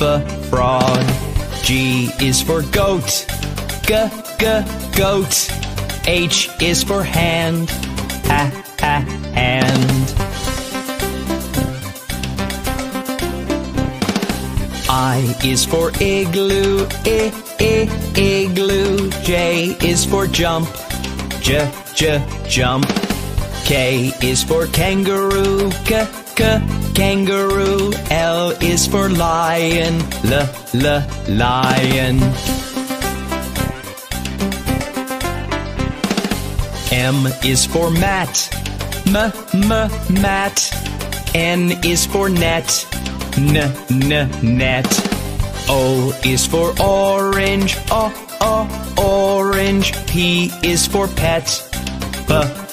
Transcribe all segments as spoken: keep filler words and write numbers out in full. f, frog. G is for goat, g, g, goat. H is for hand, ha, ha, hand. I is for igloo, I, I, igloo. J is for jump, j, j, jump. K is for kangaroo, k, k, kangaroo. L is for lion, l, l, lion. M is for mat, m, m, mat. N is for net, n, n, net. O is for orange, o, o, orange. P is for pet, p,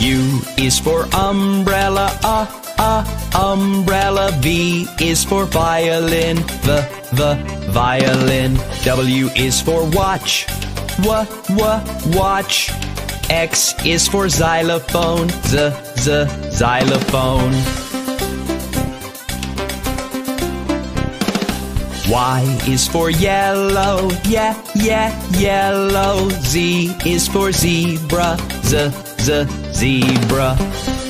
U is for umbrella, uh, uh, umbrella. V is for violin, v, v, violin. W is for watch, w, w, watch. X is for xylophone, z, z, xylophone. Y is for yellow, yeah, yeah, yellow. Z is for zebra, z, z, zebra.